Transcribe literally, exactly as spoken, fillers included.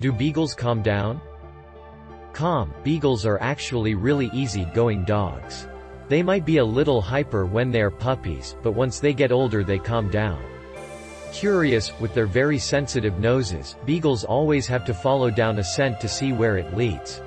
Do beagles calm down? Calm. Beagles are actually really easy-going dogs. They might be a little hyper when they are puppies, but once they get older they calm down. Curious, with their very sensitive noses, beagles always have to follow down a scent to see where it leads.